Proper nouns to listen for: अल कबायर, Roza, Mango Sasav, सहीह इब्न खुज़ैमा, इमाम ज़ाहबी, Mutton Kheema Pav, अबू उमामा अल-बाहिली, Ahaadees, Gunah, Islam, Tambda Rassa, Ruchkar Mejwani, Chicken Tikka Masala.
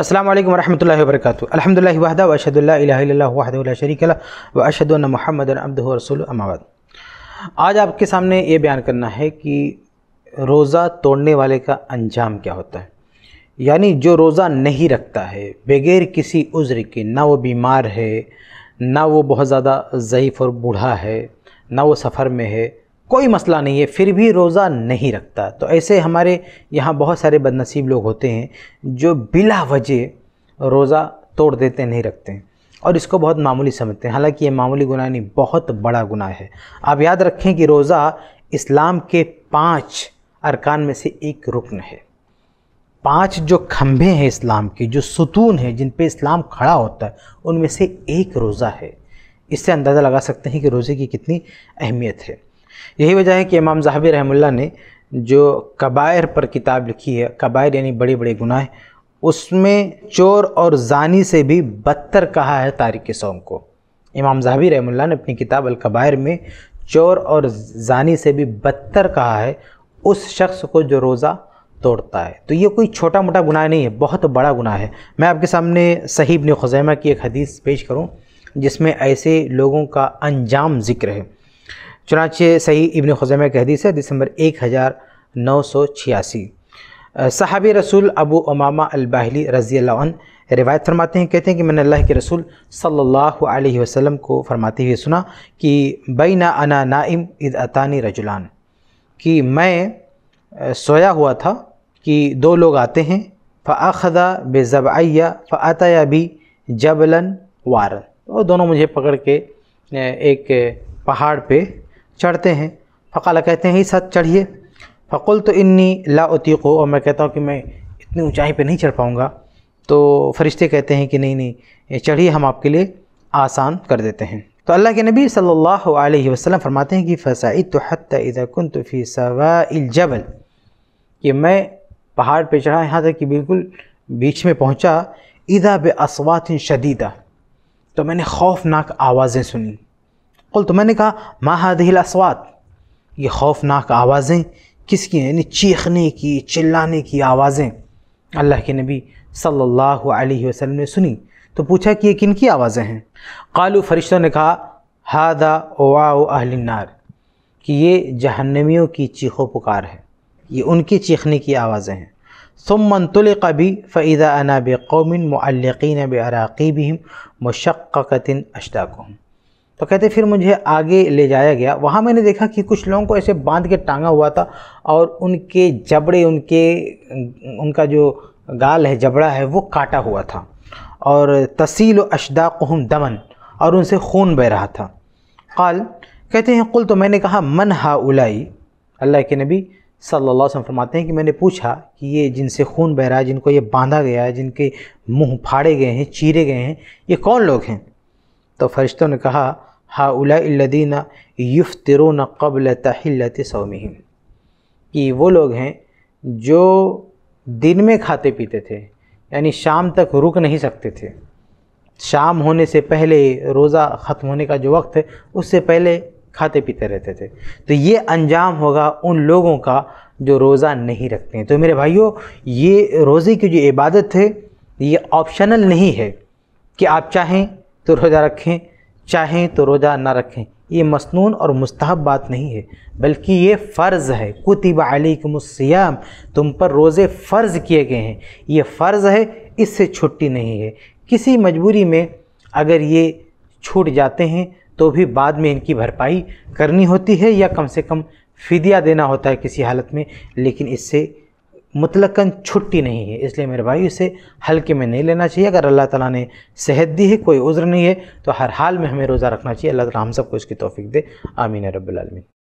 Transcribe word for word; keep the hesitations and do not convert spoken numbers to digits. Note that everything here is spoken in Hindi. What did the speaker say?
अस्सलामु अलैकुम वरहमतुल्लाहि वबरकातुहु। अल्हम्दुलिल्लाहि वहदा व अशहदु अल्ला इलाहा इल्लल्लाहु वहदहु ला शरीका लहु व अशहदु अन्न मुहम्मदन अब्दुहु व रसूलुहु। अम्मा बाद, आज आपके सामने ये बयान करना है कि रोज़ा तोड़ने वाले का अंजाम क्या होता है। यानी जो रोज़ा नहीं रखता है बग़ैर किसी उज़्र के, ना वो बीमार है, ना वो बहुत ज़्यादा ज़ईफ़ और बूढ़ा है, ना वो सफ़र में है, कोई मसला नहीं है, फिर भी रोज़ा नहीं रखता। तो ऐसे हमारे यहाँ बहुत सारे बदनसीब लोग होते हैं जो बिला वजह रोज़ा तोड़ देते, नहीं रखते हैं और इसको बहुत मामूली समझते हैं। हालांकि ये मामूली गुनाह नहीं, बहुत बड़ा गुनाह है। आप याद रखें कि रोज़ा इस्लाम के पाँच अरकान में से एक रुकन है। पाँच जो खंभे हैं इस्लाम के, जो सुतून है, जिन पर इस्लाम खड़ा होता है, उनमें से एक रोज़ा है। इससे अंदाज़ा लगा सकते हैं कि रोज़े की कितनी अहमियत है। यही वजह है कि इमाम ज़ाहबी रहमुल्लाह ने जो कबायर पर किताब लिखी है, कबायर यानी बड़े बड़े गुनाह, उसमें चोर और जानी से भी बदतर कहा है तारिक सौम को। इमाम ज़ाहबी रहमुल्लाह ने अपनी किताब अल कबायर में चोर और जानी से भी बदतर कहा है उस शख्स को जो रोज़ा तोड़ता है। तो ये कोई छोटा मोटा गुनाह नहीं है, बहुत बड़ा गुनाह है। मैं आपके सामने सहीह इब्न खुज़ैमा की एक हदीस पेश करूँ जिसमें ऐसे लोगों का अंजाम जिक्र है। चुनांचे सहीह इब्न खुज़ैमा की हदीस है, दिसंबर एक हज़ार नौ सौ छियासी। सहाबी रसूल अबू उमामा अल-बाहिली रज़ी अल्लाह अन्हु रिवायत फरमाते हैं, कहते हैं कि मैंने अल्लाह के रसूल सल्लल्लाहु अलैहि वसल्लम को फरमाते हुए सुना कि बैना अना नाइम इद अतानी रजुलान, कि मैं सोया हुआ था कि दो लोग आते हैं। फ़अख़ज़ा बिज़बअय्या फ़अतया बी जबलन वारन, वो दोनों मुझे पकड़ के एक पहाड़ पे चढ़ते हैं। फ़क़ाला, कहते हैं ही साथ चढ़िए। फ़क़ुल तो इन्नी ला उतीक़ो, और मैं कहता हूँ कि मैं इतनी ऊंचाई पे नहीं चढ़ पाऊँगा। तो फरिश्ते कहते हैं कि नहीं नहीं चढ़िए, हम आपके लिए आसान कर देते हैं। तो अल्लाह के नबी सल्लल्लाहु अलैहि वसल्लम फरमाते हैं कि फ़सअइतु हत्ता इज़ा कुन्तु फ़ी सवाइल जबल, कि मैं पहाड़ पर चढ़ा यहाँ तक कि बिल्कुल बीच में पहुँचा। इज़ा बिअस्वातिन शदीदा, तो मैंने खौफनाक आवाज़ें सुनी। तो मैंने कहा मा हादिहिल अस्वात, ये खौफनाक आवाज़ें किसकी हैं, यानी चीखने की, चिल्लाने की आवाज़ें अल्लाह के नबी सल्लल्लाहु अलैहि वसल्लम ने सुनी। तो पूछा कि ये किन की आवाज़ें हैं। कालू, फरिश्तों ने कहा हादा वाओ अहलिन नार, कि ये जहन्नमियों की चीखो पुकार है, ये उनकी चीखने की आवाज़ें हैं। सुम्मन तुलिक़ बी फ़इज़ा अना बिक़ौमिन मुअल्लिक़ीन बिअराक़ीबिहिम मुशक्क़क़तिन अश्दाक़ुहुम, तो कहते फिर मुझे आगे ले जाया गया। वहाँ मैंने देखा कि कुछ लोगों को ऐसे बांध के टांगा हुआ था और उनके जबड़े, उनके उनका जो गाल है, जबड़ा है, वो काटा हुआ था, और तसील अश्दाक़ुहुम दमन, और उनसे खून बह रहा था। क़ाल, कहते हैं क़ुल, तो मैंने कहा मन हाउलाई, अल्लाह के नबी सल्लल्लाहु अलैहि वसल्लम फरमाते हैं कि मैंने पूछा कि ये जिनसे खून बह रहा है, जिनको ये बांधा गया है, जिनके मुँह फाड़े गए हैं, चीरे गए हैं, ये कौन लोग हैं। तो फरिश्तों ने कहा हाउलाइ अल्लज़ीना युफ़्तिरून क़ब्ल तहिल्लति सौमिहिम, कि वो लोग हैं जो दिन में खाते पीते थे, यानी शाम तक रुक नहीं सकते थे। शाम होने से पहले, रोज़ा ख़त्म होने का जो वक्त है उससे पहले खाते पीते रहते थे। तो ये अंजाम होगा उन लोगों का जो रोज़ा नहीं रखते हैं। तो मेरे भाइयों, ये रोज़े की जो इबादत है ये ऑप्शनल नहीं है कि आप चाहें तो रोज़ा रखें, चाहें तो रोज़ा ना रखें। ये मसनून और मुस्तहब बात नहीं है, बल्कि ये फ़र्ज़ है। कुतिब अलैकुमुस्सियाम, तुम पर रोज़े फ़र्ज़ किए गए हैं, ये फ़र्ज़ है, इससे छुट्टी नहीं है। किसी मजबूरी में अगर ये छूट जाते हैं तो भी बाद में इनकी भरपाई करनी होती है, या कम से कम फ़िदिया देना होता है किसी हालत में, लेकिन इससे मुतलकन छुट्टी नहीं है। इसलिए मेरे भाई, इसे हल्के में नहीं लेना चाहिए। अगर अल्लाह ताला ने सेहत दी है, कोई उज़्र नहीं है, तो हर हाल में हमें रोज़ा रखना चाहिए। अल्लाह ताला हम सबको इसकी तौफीक दे। आमीन या रब्बल आलमीन।